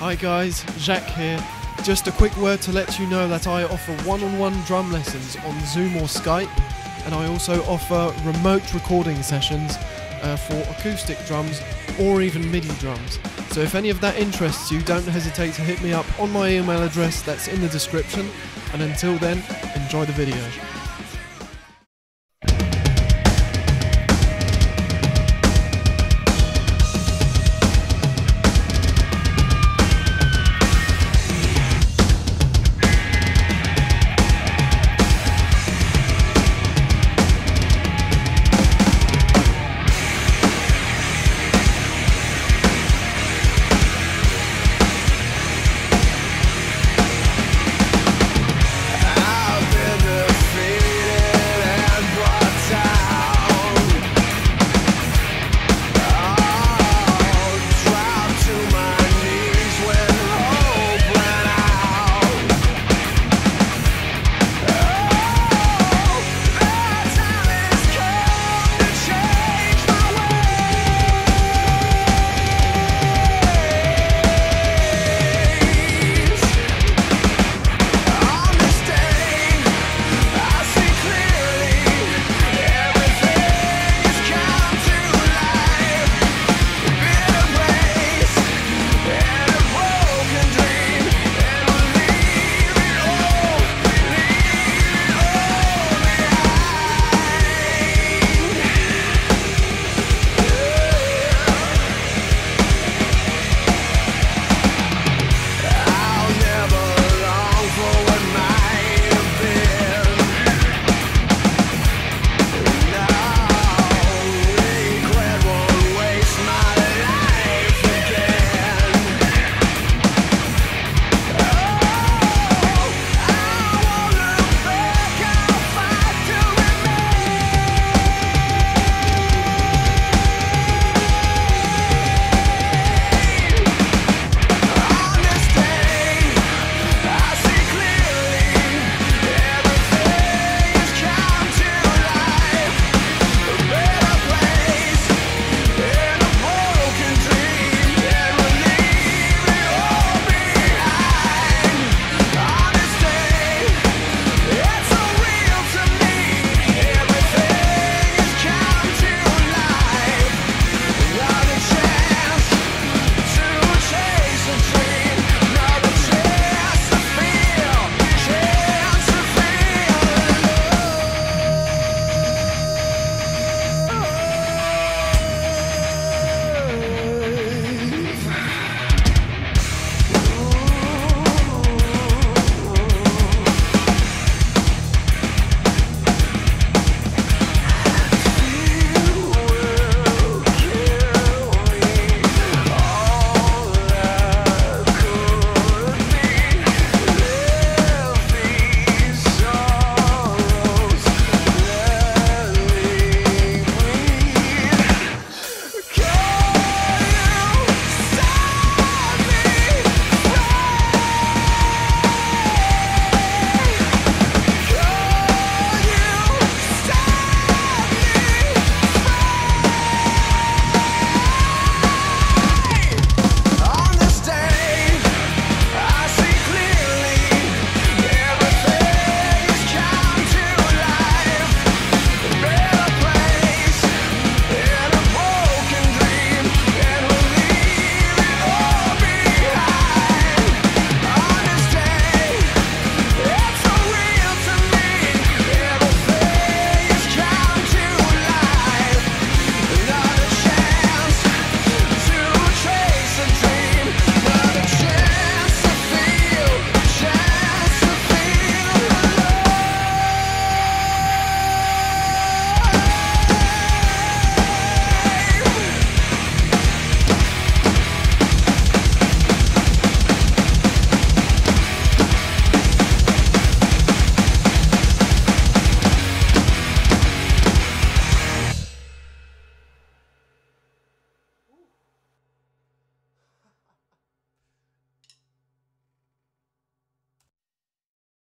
Hi guys, Jacques here. Just a quick word to let you know that I offer one-on-one drum lessons on Zoom or Skype, and I also offer remote recording sessions for acoustic drums or even MIDI drums. So if any of that interests you, don't hesitate to hit me up on my email address that's in the description, and until then, enjoy the video.